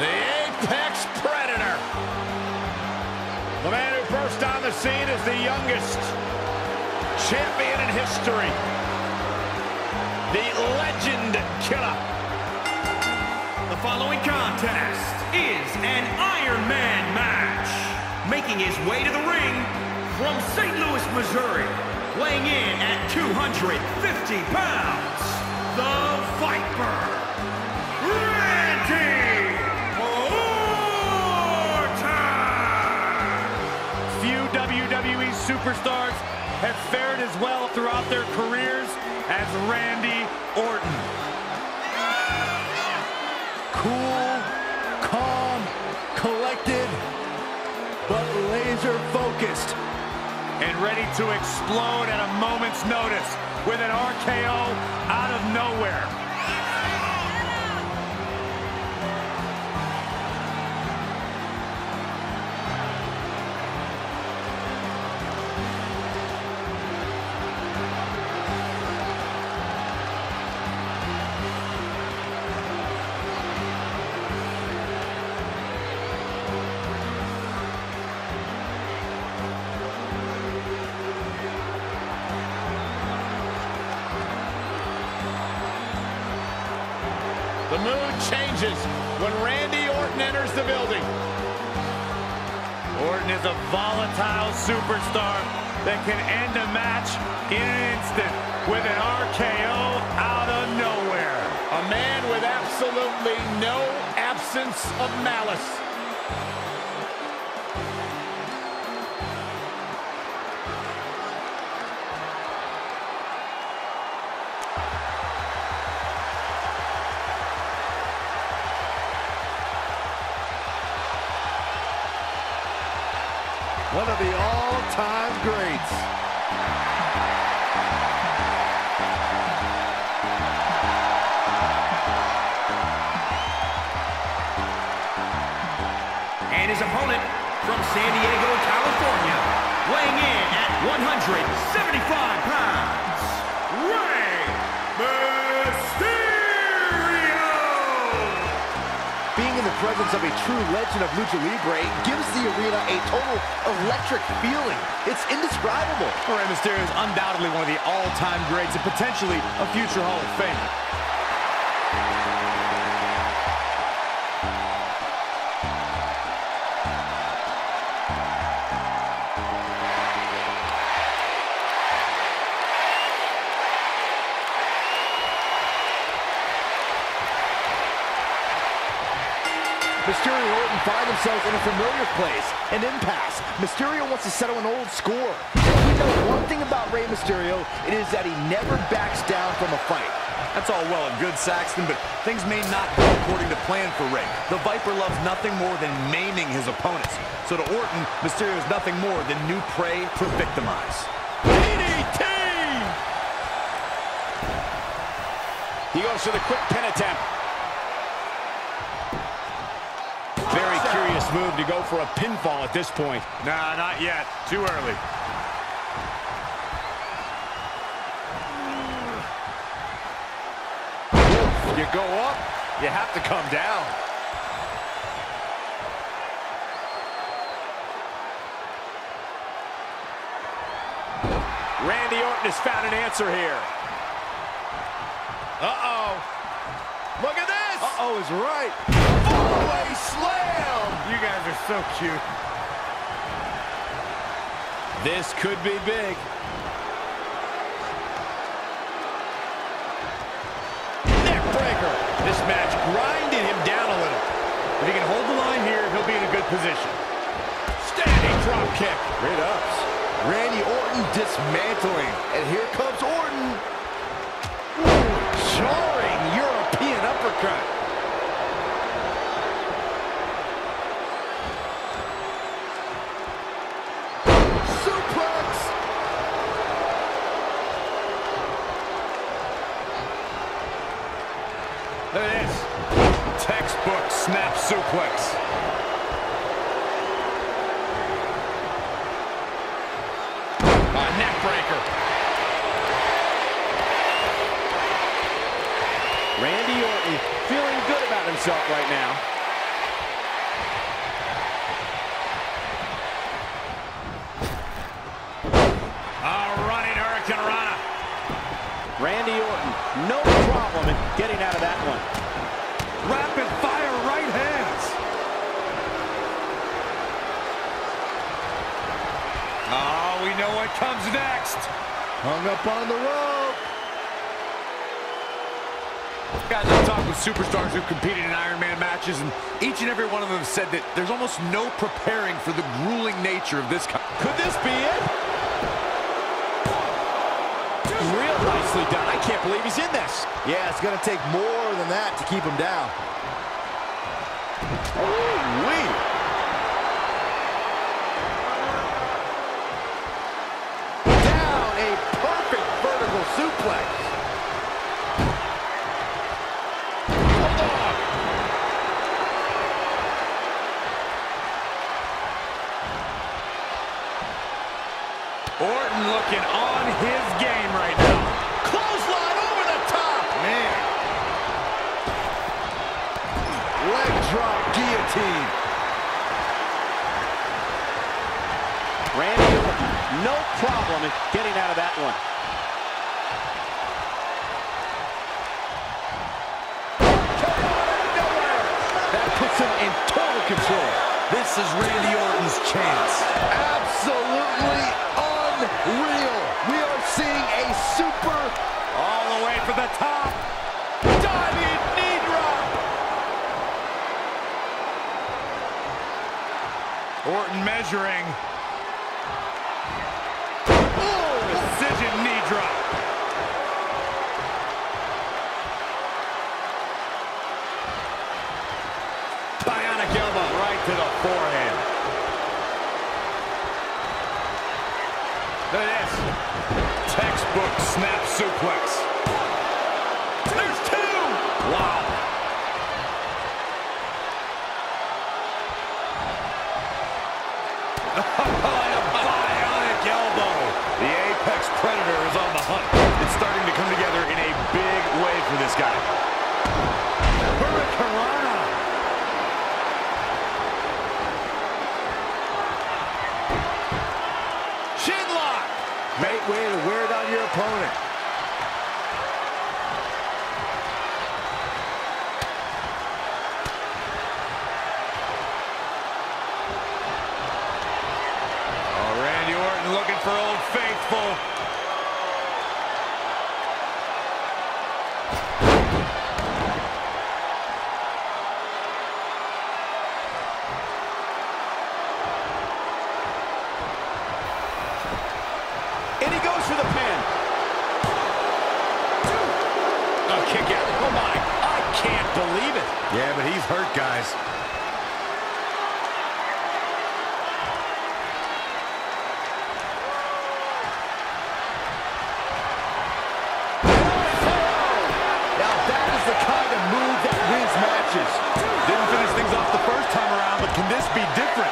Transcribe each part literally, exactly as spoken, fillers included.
The Apex Predator. The man who burst on the scene is the youngest champion in history. The Legend Killer. The following contest is an Iron Man match. Making his way to the ring from Saint Louis, Missouri, weighing in at two hundred fifty pounds, the Viper, Randy Orton! Few W W E superstars have fared as well throughout their careers as Randy Orton. Cool, calm, collected, but laser-focused, and ready to explode at a moment's notice with an R K O out of nowhere. The mood changes when Randy Orton enters the building. Orton is a volatile superstar that can end a match in an instant with an R K O out of nowhere. A man with absolutely no absence of malice. One of the all-time greats. And his opponent from San Diego, California, weighing in at one hundred seventy-five pounds, Rey Mysterio! Being in the presence of a true legend of Lucha Libre gives the arena a total electric feeling. It's indescribable. Rey Mysterio is undoubtedly one of the all-time greats and potentially a future Hall of Famer. Mysterio and Orton find themselves in a familiar place, an impasse. Mysterio wants to settle an old score. If we know one thing about Rey Mysterio, it is that he never backs down from a fight. That's all well and good, Saxton, but things may not go according to plan for Rey. The Viper loves nothing more than maiming his opponents. So to Orton, Mysterio is nothing more than new prey to victimize. D D T! He goes for the quick pin attempt. Move to go for a pinfall at this point. Nah, not yet. Too early. You go up, you have to come down. Randy Orton has found an answer here. Uh-oh. Look at this! Uh-oh is right. Away slam! You guys are so cute. This could be big. Neck breaker. This match grinded him down a little. If he can hold the line here, he'll be in a good position. Standing drop kick. Great ups. Randy Orton dismantling. And here comes Orton. Ooh, jarring European uppercut. Look at this. Textbook snap suplex. A neck breaker. Randy Orton feeling good about himself right now. Randy Orton, no problem in getting out of that one. Rapid fire right hands. Oh, we know what comes next. Hung up on the rope. Guys, I've talked with superstars who've competed in Iron Man matches, and each and every one of them said that there's almost no preparing for the grueling nature of this. Could this be it? Real nicely done. I can't believe he's in this. Yeah, it's going to take more than that to keep him down. Oh, wait. Down, a perfect vertical suplex. Hold on. Orton looking on his game right now. Drop guillotine. Randy Orton, no problem in getting out of that one. That puts him in total control. This is Randy Orton's chance. Absolutely unreal. We are seeing a super all the way for the top. Diving knee drop. Orton measuring. Oh, precision knee drop. Bionic elbow right to the forehand. Look at this. Textbook snap suplex. There's two. Wow. A bionic elbow. The Apex Predator is on the hunt. It's starting to come together in a big way for this guy. Hurricanrana. Shinlock. Great way to wear down your opponent. Looking for Old Faithful. And he goes for the pin. A kick out. Oh my, I can't believe it. Yeah, but he's hurt, guys. Didn't finish things off the first time around, but can this be different?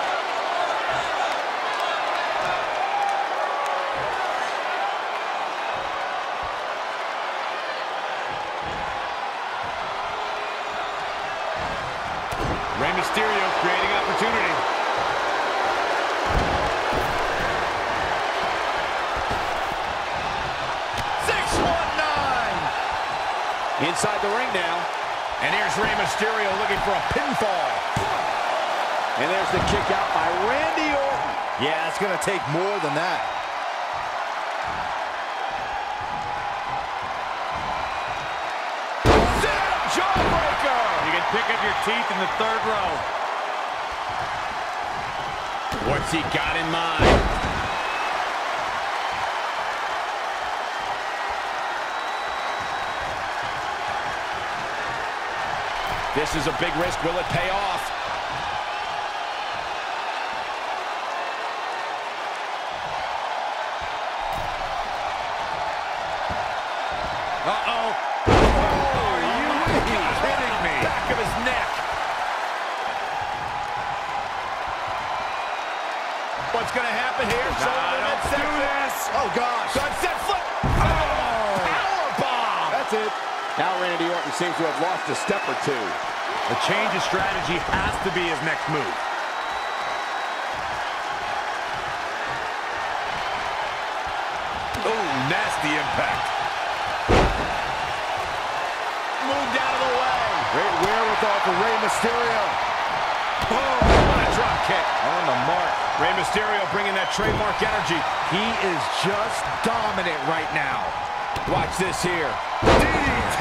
Rey Mysterio creating opportunity. six one nine! Inside the ring now. And here's Rey Mysterio looking for a pinfall. And there's the kick out by Randy Orton. Yeah, it's going to take more than that. Sam Jawbreaker! You can pick up your teeth in the third row. What's he got in mind? This is a big risk. Will it pay off? Uh-oh. Oh, are you kidding me? Back of his neck. What's going to happen here? Nah, don't do this. Oh, gosh. Sunset flip. Oh. Power bomb. That's it. Now Randy Orton seems to have lost a step or two. A change of strategy has to be his next move. Oh, nasty impact. for Rey Mysterio. Boom! What a drop kick. On the mark. Rey Mysterio bringing that trademark energy. He is just dominant right now. Watch this here. D D T!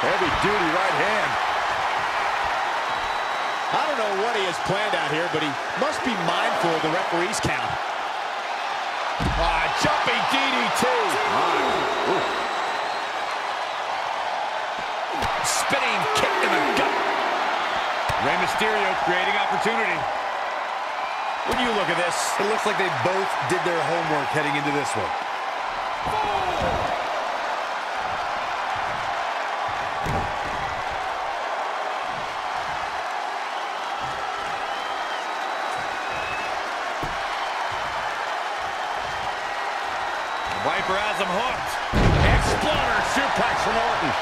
Heavy duty right hand. I don't know what he has planned out here, but he must be mindful of the referee's count. Ah, jumping D D T. Wow. Spinning kick in the gut. Rey Mysterio creating opportunity. When you look at this, it looks like they both did their homework heading into this one. Oh. Viper has him hooked. Exploder suplex from Orton.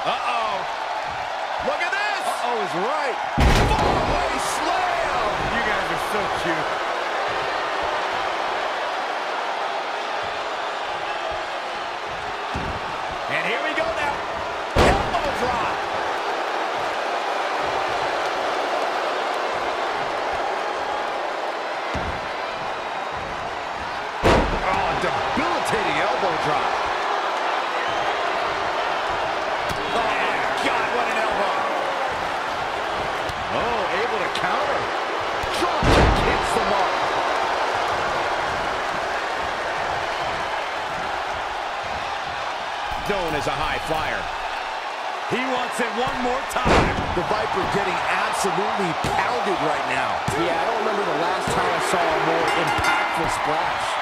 Uh-oh. Look at this. Uh-oh is right. Four-way slam. You guys are so cute. And here we go now. Elbow drop. Debilitating elbow drop. Oh, my God, what an elbow. Oh, able to counter. Drop kick hits the mark. Known as a high flyer. He wants it one more time. The Viper getting absolutely pounded right now. Yeah, I don't remember the last time I saw a more impactful splash.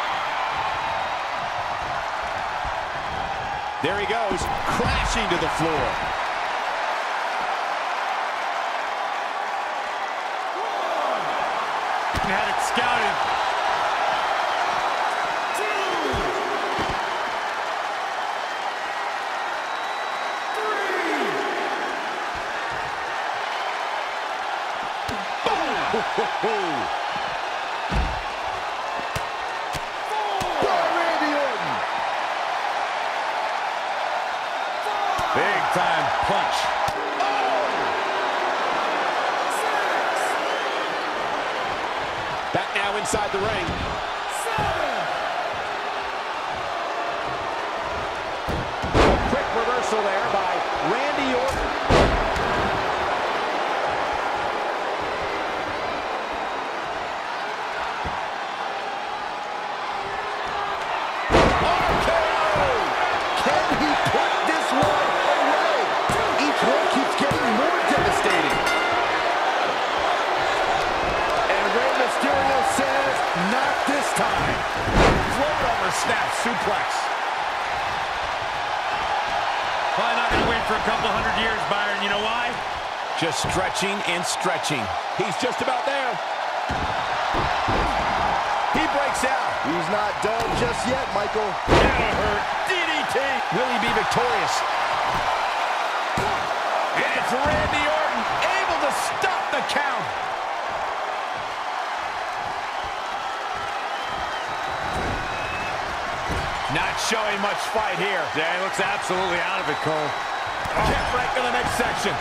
There he goes, crashing to the floor. One. Had it scouted. Two. Three. Boom! Ho, ho, ho. Big time punch. Oh. Six. Back now inside the ring. Seven. A quick reversal there by Randy Orton. R K O! Can he put this one? Not this time. Float over snap suplex. Probably not going to wait for a couple hundred years, Byron. You know why? Just stretching and stretching. He's just about there. He breaks out. He's not done just yet, Michael. That'll hurt. D D T. Will he be victorious? And it's Randy Orton able to stop the count. Not showing much fight here. Yeah, he looks absolutely out of it, Cole. Oh. Kick right to the next section.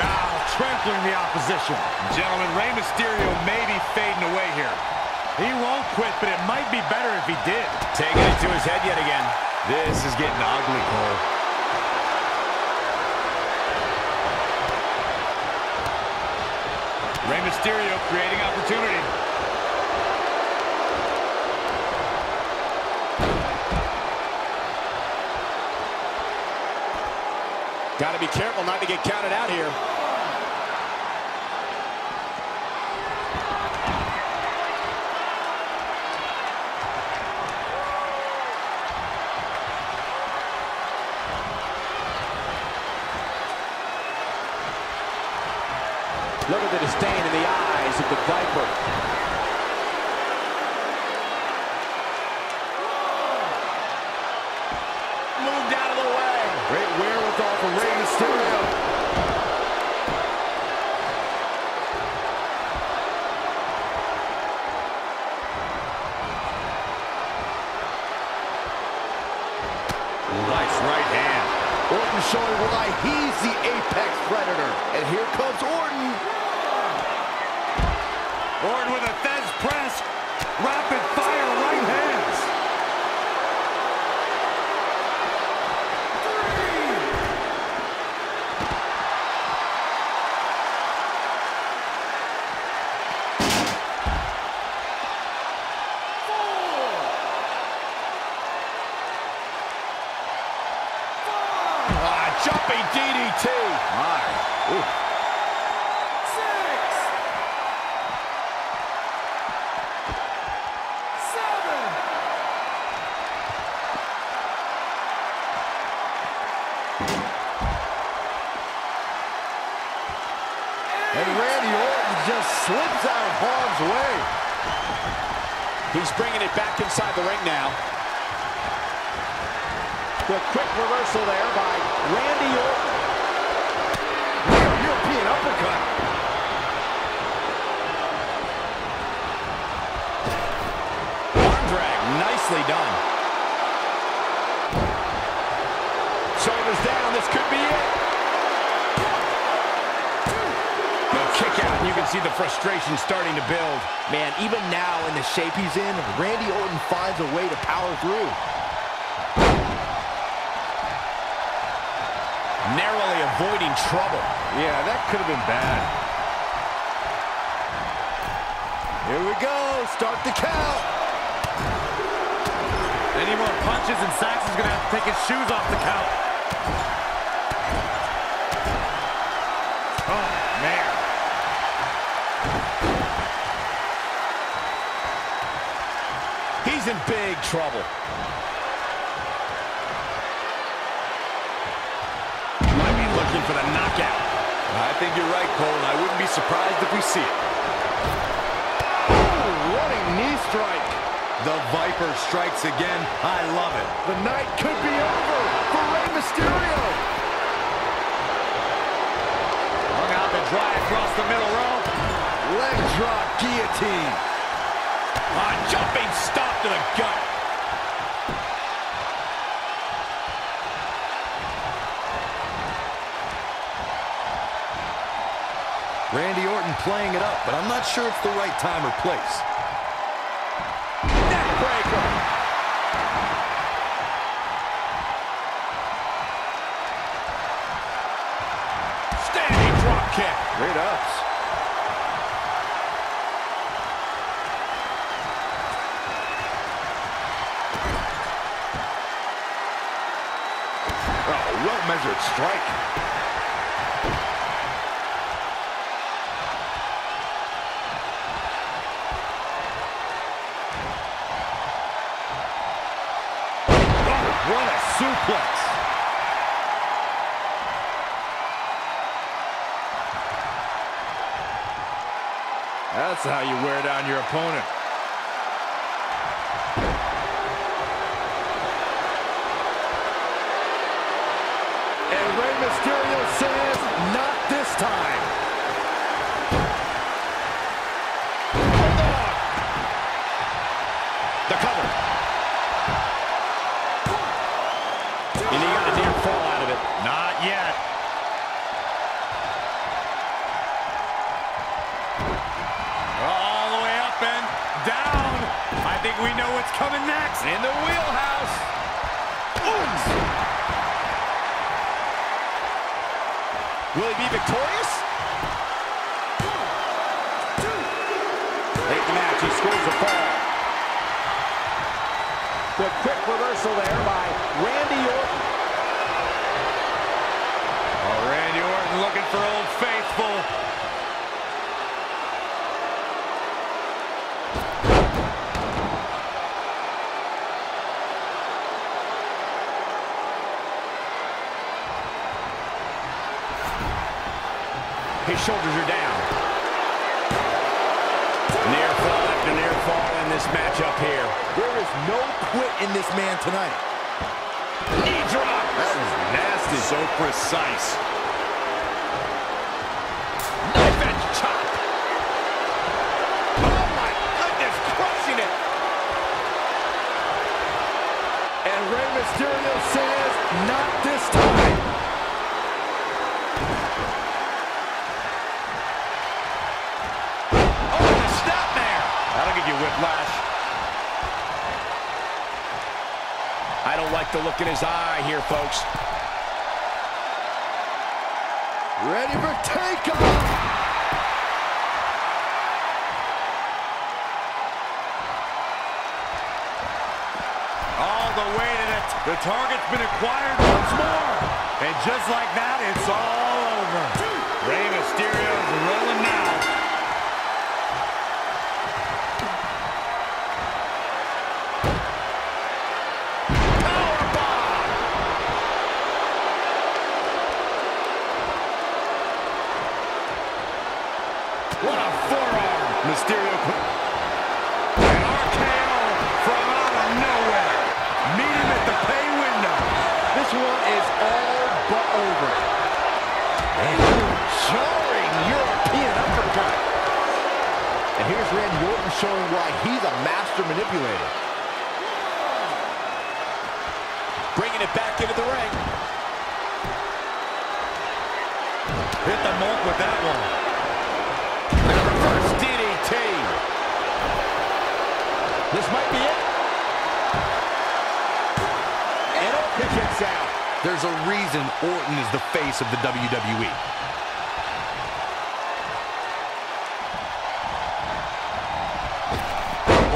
Now, oh, trampling the opposition. Gentlemen, Rey Mysterio may be fading away here. He won't quit, but it might be better if he did. Taking it to his head yet again. This is getting ugly, Cole. Rey Mysterio creating opportunity. Got to be careful not to get counted out here. Look at the disdain in the eyes of the Viper. showing why he's the Apex Predator. And here comes Orton. Orton with a Fez press. Rapid fire right hands. Jumping D D T. My. Ooh. Six. Seven. Eight. And Randy Orton just slips out of harm's way. He's bringing it back inside the ring now. The quick reversal there by Randy Orton. European uppercut. Arm drag, nicely done. Shoulders down, this could be it. The kick out, and you can see the frustration starting to build. Man, even now in the shape he's in, Randy Orton finds a way to power through. Narrowly avoiding trouble. Yeah, that could have been bad. Here we go. Start the count. Any more punches and Saxon's going to have to take his shoes off the count. Oh, man. He's in big trouble. For the knockout. I think you're right, Cole. I wouldn't be surprised if we see it. Oh, what a knee strike. The Viper strikes again. I love it. The night could be over for Rey Mysterio. Hung out to dry across the middle row. Leg drop guillotine. A jumping stop to the gut. Randy Orton playing it up, but I'm not sure it's the right time or place. Neck breaker. Standing drop kick. Great ups. Oh, well-measured strike. What a suplex. That's how you wear down your opponent. And Rey Mysterio says, not this time. Hold on. The cover. And he got a near fall out of it. Not yet. All the way up and down. I think we know what's coming next. In the wheelhouse. Oops. Will he be victorious? Late match, he scores the fall. The quick reversal there by Randy Orton. Oh, Randy Orton looking for Old Faithful. His shoulders are down. Near fall after near fall in this matchup here. There is no quit in this man tonight. Knee drop. That was nasty. So precise. Knife edge chop. Oh my goodness, crushing it. And Rey Mysterio says, not this time. I'll give you whiplash. I don't like the look in his eye here, folks. Ready for takeoff! The way that it, the target's been acquired once more. And just like that, it's all over. Rey Mysterio is rolling now. Powerbomb! What a forearm. Mysterio put... This one is all but over. And jarring European uppercut. And here's Randy Orton showing why he's a master manipulator. Bringing it back into the ring. Hit the mark with that one. And a reverse D D T. This might be it. Kicks out. There's a reason Orton is the face of the W W E.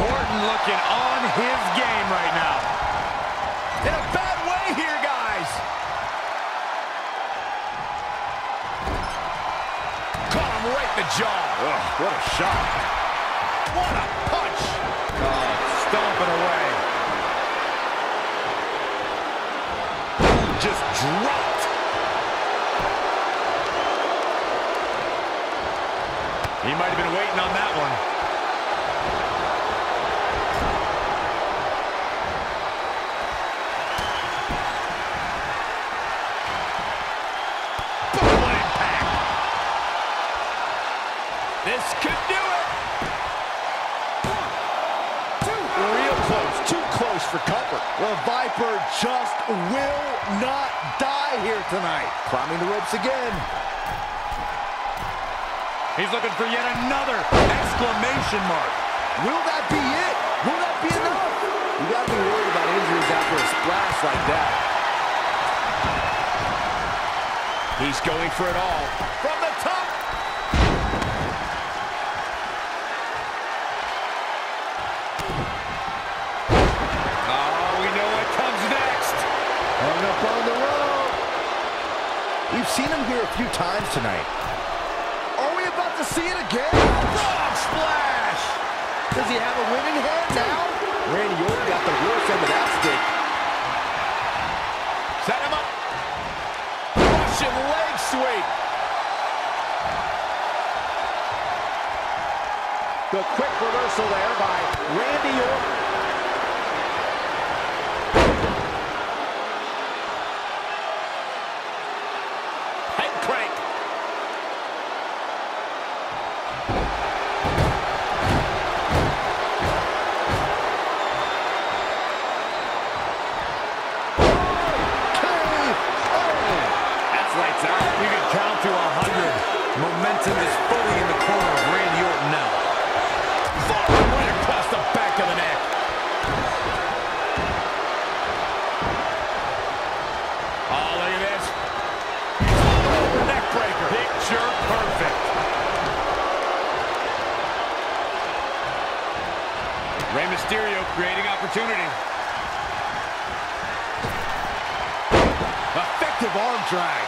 Orton looking on his game right now. In a bad way here, guys. Caught him right in the jaw. Ugh, what a shot. What a punch. Oh, stomping away. Just dropped. He might have been waiting on that one. Boom, impact. This could do it. One, two, real close. Too close for comfort. Well, Viper just will not die here tonight. Climbing the ropes again. He's looking for yet another exclamation mark. Will that be it? Will that be enough? You got to be worried about injuries after a splash like that. He's going for it all. From the top. Up on the road. We've seen him here a few times tonight. Are we about to see it again? Oh, splash! Does he have a winning hand now? Randy Orton got the worst end of that stick. Set him up. Russian leg sweep. The quick reversal there by Randy Orton. Rey Mysterio creating opportunity. Effective arm drag.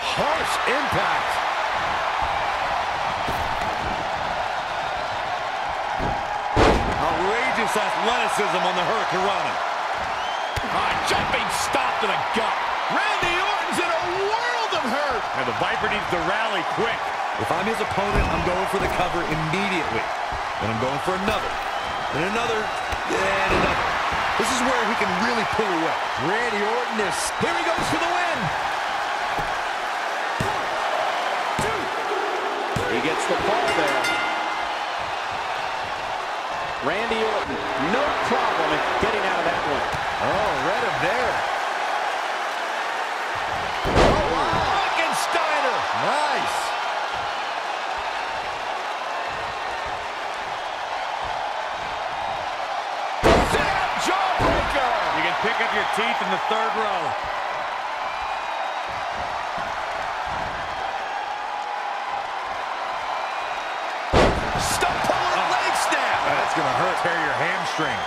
Harsh impact. Outrageous athleticism on the Hurricanrana. Ah, jumping stop to the gut. Randy Orton's in a world of hurt. And the Viper needs to rally quick. If I'm his opponent, I'm going for the cover immediately. Then I'm going for another, and another, and another. This is where he can really pull away. Randy Orton is, here he goes for the win. Two. He gets the ball there. Randy Orton, no problem in getting out of that one. Oh, right up there. Oh, wow. Frankensteiner. Nice. teeth in the third row. Stop pulling the leg snap. That's going to hurt. Tear your hamstring.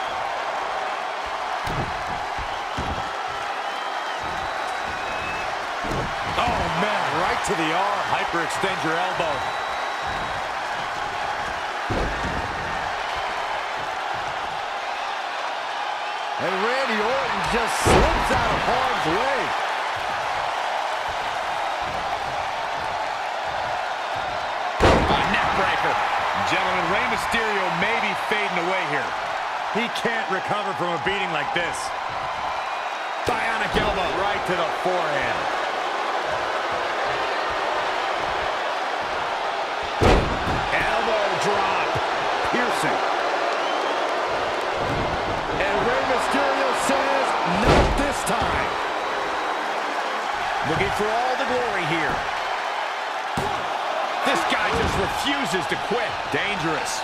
Oh, man. Right to the arm. Hyperextend your elbow. And Randy Orton just slips out of harm's way. A neck breaker. Gentlemen, Rey Mysterio may be fading away here. He can't recover from a beating like this. Bionic elbow right to the forehand. Elbow drop. Piercing. Time. Looking for all the glory here. This guy just refuses to quit. Dangerous.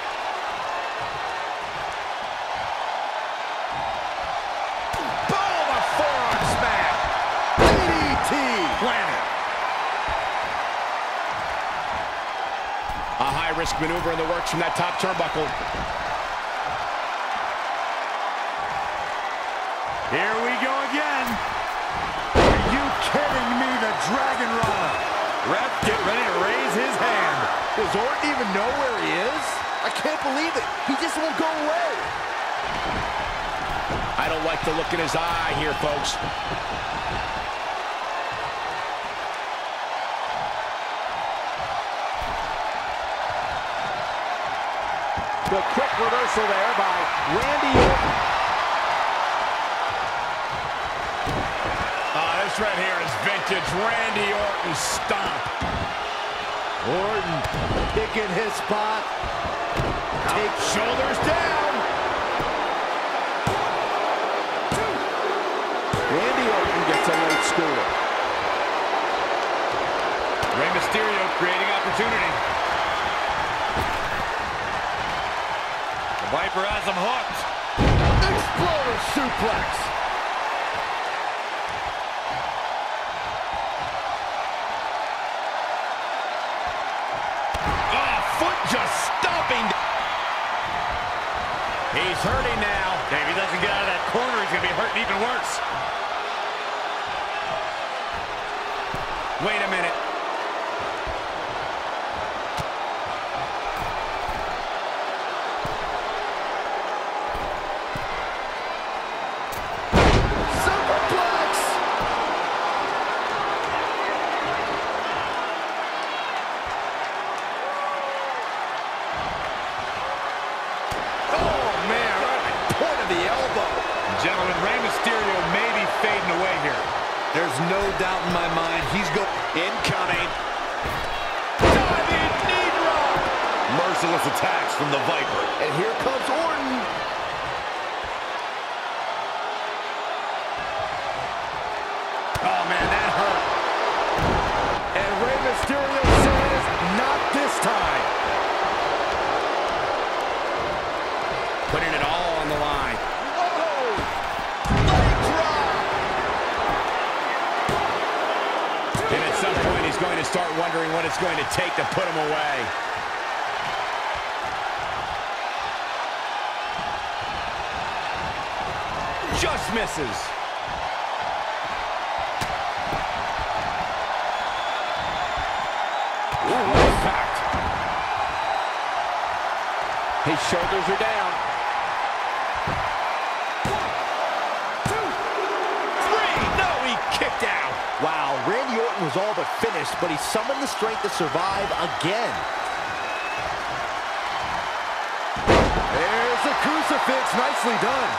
Boom! A forearm smash. D D T. Planet. A high-risk maneuver in the works from that top turnbuckle. Here we go again. Are you kidding me? The Dragon Runner. Ref, get ready to raise his hand. Does Orton even know where he is? I can't believe it. He just won't go away. I don't like the look in his eye here, folks. The quick reversal there by Randy Orton. This right here is vintage Randy Orton stomp. Orton picking his spot. Take shoulders down. Two. Randy Orton gets a late score. Rey Mysterio creating opportunity. The Viper has him hooked. Exploder suplex. Just stomping. He's hurting now. If he doesn't get out of that corner, he's going to be hurting even worse. Wait a minute. Gentlemen, Rey Mysterio may be fading away here. There's no doubt in my mind. He's going incoming. Diving knee drop. Merciless attacks from the Viper. And here comes Orton. Oh, man, that hurt. And Rey Mysterio says, not this time. Putting it all on the line. Going to start wondering what it's going to take to put him away. Just misses. Ooh, impact. His shoulders are down. One, two, three. No, he kicked out. Wow, Randy Orton was all but finished, but he summoned the strength to survive again. There's the crucifix, nicely done.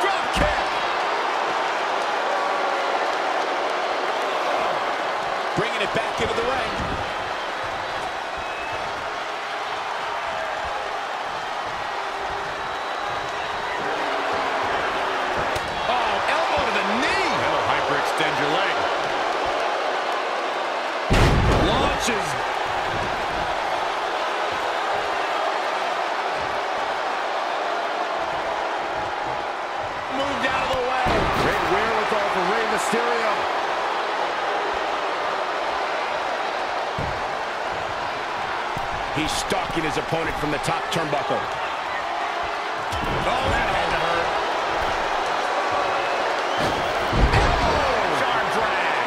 Drop kick! punches. Mysterio. He's stalking his opponent from the top turnbuckle. Oh, that had to hurt. Oh, arm drag.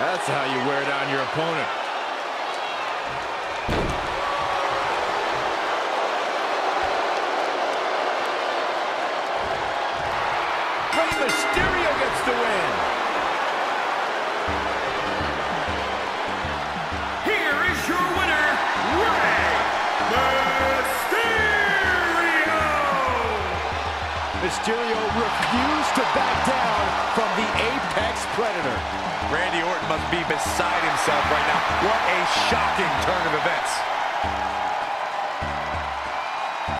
That's how you wear down your opponent. Mysterio gets the win. Here is your winner, Rey Mysterio. Mysterio refused to back down from the Apex Predator. Randy Orton must be beside himself right now. What a shocking turn of events.